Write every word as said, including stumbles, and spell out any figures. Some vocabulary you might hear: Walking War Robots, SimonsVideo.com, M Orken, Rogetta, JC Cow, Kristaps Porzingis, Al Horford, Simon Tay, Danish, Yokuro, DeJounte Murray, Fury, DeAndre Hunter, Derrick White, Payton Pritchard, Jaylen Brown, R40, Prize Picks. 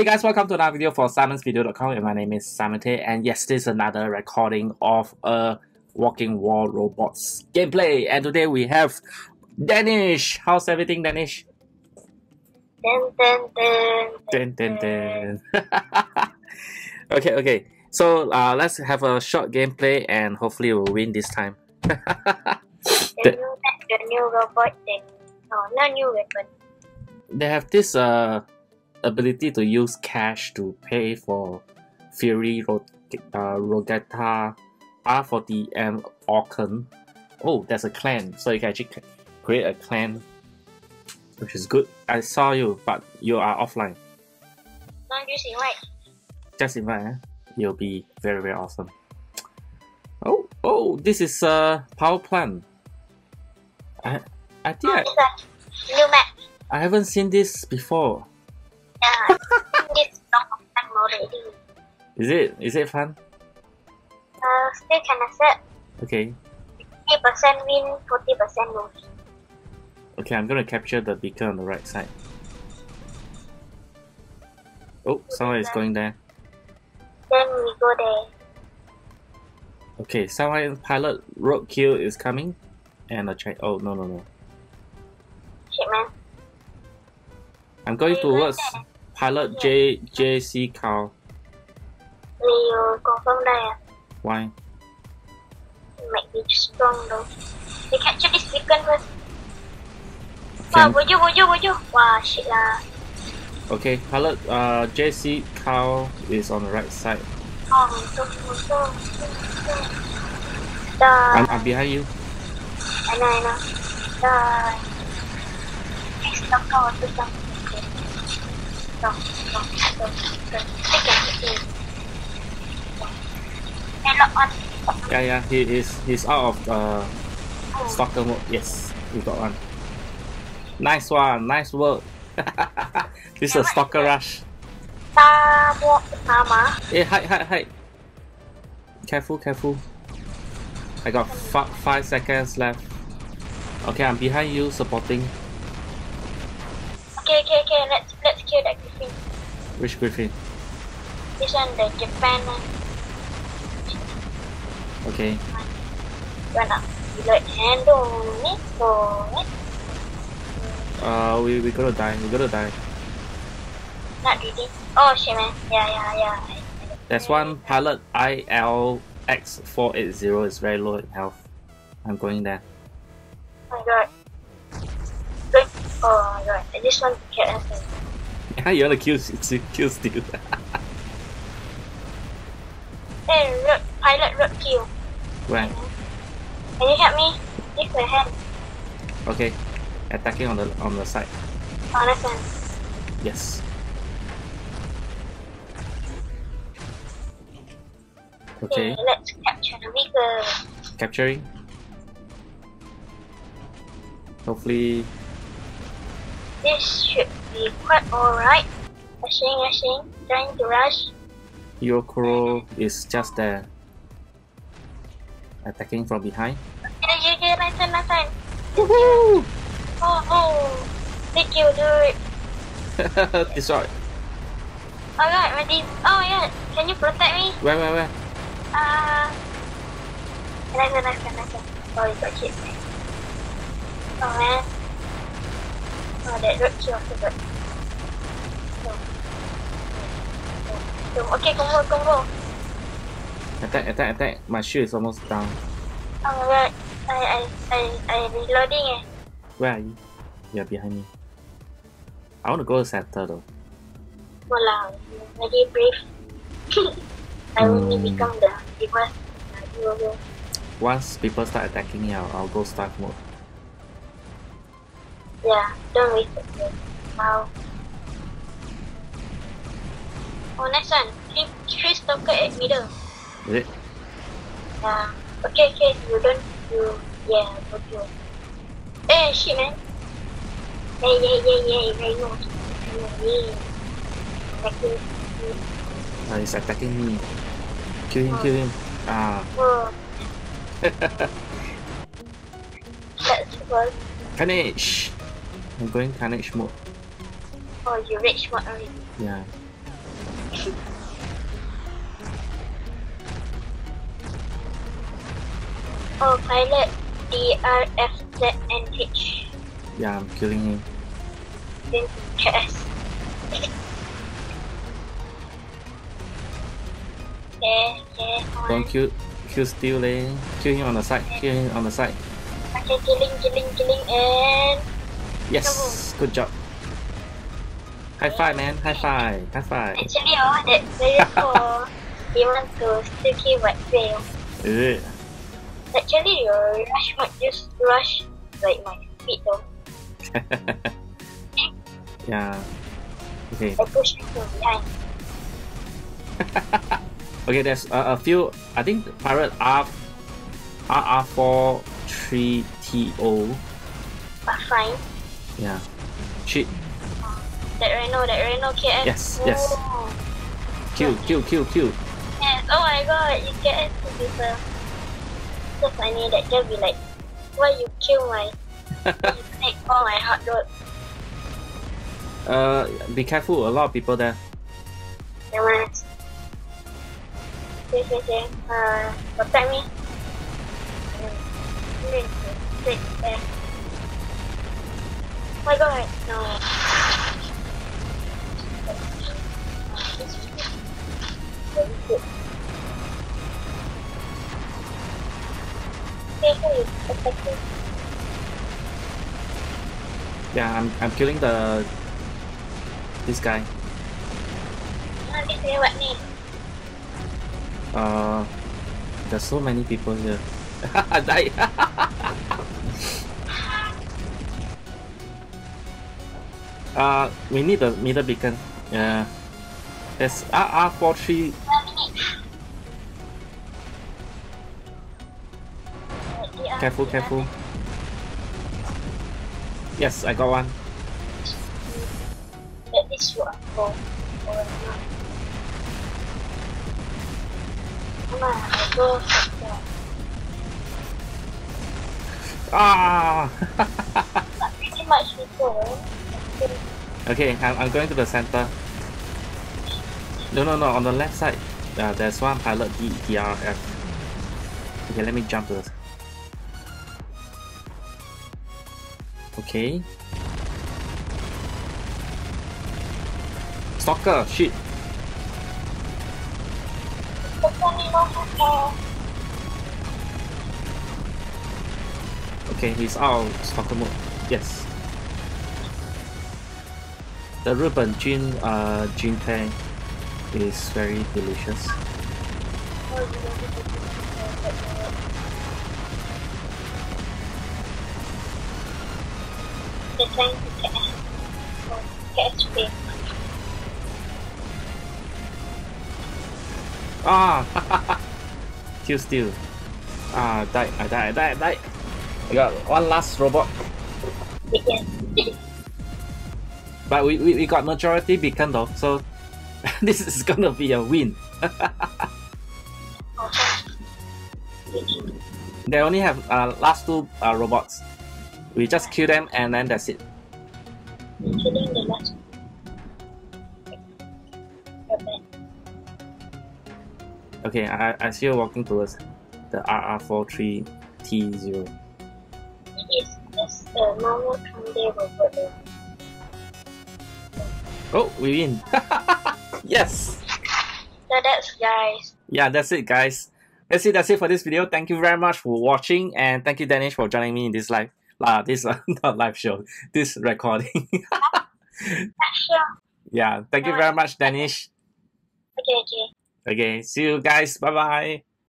Hey guys, welcome to another video for Simons Video dot com, and my name is Simon Tay, and yes, this is another recording of a Walking War Robots gameplay, and today we have Danish. How's everything, Danish? Dun, dun, dun, dun, dun, dun. okay, okay, so uh, let's have a short gameplay and hopefully we'll win this time. the, the, new, the new robot thing. No, not new weapon. They have this uh. ability to use cash to pay for Fury, Ro uh, Rogetta, R forty, M Orken. Oh, there's a clan, so you can actually create a clan, which is good. I saw you, but you are offline. No, just invite. Just invite, eh? You'll be very, very awesome. Oh, oh, this is a power plant. I, I think oh, I, new map. I haven't seen this before. Yeah, I think it's not fun already. Is it? Is it fun? Uh, still can accept. Okay. fifty percent win, forty percent lose. Okay, I'm gonna capture the beacon on the right side. Oh, someone is going there. Then we go there. Okay, someone pilot roadkill is coming. And a check. Oh, no, no, no. Shit, man. I'm going towards pilot J JC Cow. You confirm that? Why? It might be strong though. They capture this beacon first. Wow, would you, would you, would you? Wow, shit lah. Okay, pilot uh, J C Cow is on the right side. Oh, so, so, so, so. I'm, I'm behind you. I know, I know. Die. Next knock out or something. No, no, no, no, no. Yeah, yeah, he is. He's out of uh, oh. stalker mode. Yes, he got one. Nice one, nice work. This is a stalker rush. Hey, hide, hide, hide. Careful, careful. I got f five seconds left. Okay, I'm behind you, supporting. Okay, okay, okay, let's let's kill that griffin. Which griffin? This one, the Japan one. Okay. Run up. Reload and do it, do it. Uh, we, we gotta die, we gotta die. Not really. Oh shit, man. Yeah, yeah, yeah. There's one pilot I L X four eighty is very low in health. I'm going there. Oh my god. Oh my god, I just want to kill everything. Yeah, you want to kill, kill Steel. Hey, road, pilot road kill. Where? Can you help me? Give my hand. Okay, attacking on the on the side. On the side. Yes. Okay. Okay, let's capture the vehicle. Capturing. Hopefully. This should be quite alright. Rushing, rushing, trying to rush. Yokuro is just there. Attacking from behind. Okay, okay, my turn, my turn. Woohoo! Oh, oh! Thank you, dude. Destroy. Alright, ready. Oh, yeah. Can you protect me? Where, where, where? Uh. Nice one, nice one, nice one. Oh, you got hit. Oh, man. Oh, that road kill also good. No. No. Okay, combo, combo. Attack, attack, attack. My shield is almost down. Oh my god. I, I, I, I reloading eh. Where are you? You're behind me. I want to go to center though. Wow, you're very brave. I mm. only become the deepest. Once people start attacking me, I'll, I'll go start mode. Yeah, don't waste it. Wow. Oh, next one. Three, three stalker at middle. Is it? Yeah. Okay, okay. You don't. You. Yeah, go you. Eh, shit, man. Hey, yeah, yeah, yeah. Very good. Yeah. Attacking me. Oh, he's attacking me. Kill him, oh. kill him. Ah. Whoa. That's good. Carnage! I'm going carnage mode. Oh, you rage mode already. Yeah. autopilot D R F Z N H. Yeah, I'm killing him. Didn't chest. Yeah, yeah. Don't kill, kill still lane. Kill him on the side. Kill him on the side. Okay, killing, killing, killing, and yes, good job. High five, man. High five. High five. Actually, oh, that player four, he wants to still kill but fail. Yeah. Actually, your rush might just rush like my speed though. Yeah. Okay. I push him from behind. Okay, there's uh, a few. I think pirate R, R R forty-three T zero. But fine. Yeah. Shit. That Reno, that Reno K S. Yes, oh. Yes. Q, Q, Q, Q. Yes, oh my god, you K S to people. So funny, that girl be like, why you kill my. You take all my hot road. Uh, be careful, a lot of people there. Yeah, man. Okay, okay, okay. Uh, protect me. Oh my god, no. Yeah, I'm I'm killing the this guy. Uh, this guy what name? Uh, there's so many people here. I died. Uh, we need the middle beacon. Yeah, there's R R forty-three. Careful, careful. Yes, I got one. That is what I'm for. Come on, I go for that. Ah! Not pretty much before. Okay, I'm, I'm going to the center. No, no, no, on the left side. Uh, there's one pilot D R F. Okay, let me jump to this. Okay. Stalker, shit. Okay, he's out of stalker mode. Yes. The Ruben Jin uh Jin Tay is very delicious. They're trying to catch, oh, catch me. Ah! Still, still. Ah, die, I die, I die, I die. I got one last robot. Beacon. But we, we, we got majority beacon though, so this is gonna be a win. They only have uh, last two uh, robots. We just kill them and then that's it. Killing the last one. Okay, I, I see you walking towards the R R forty-three T zero. It is just a normal Sunday robot. Oh, we win! Yes! So that's guys. Yeah, that's it guys. That's it, that's it for this video. Thank you very much for watching and thank you Danish for joining me in this live. Uh, this uh, not live show, this recording. Yeah, thank you very much, Danish. Okay, okay. Okay, see you guys. Bye bye.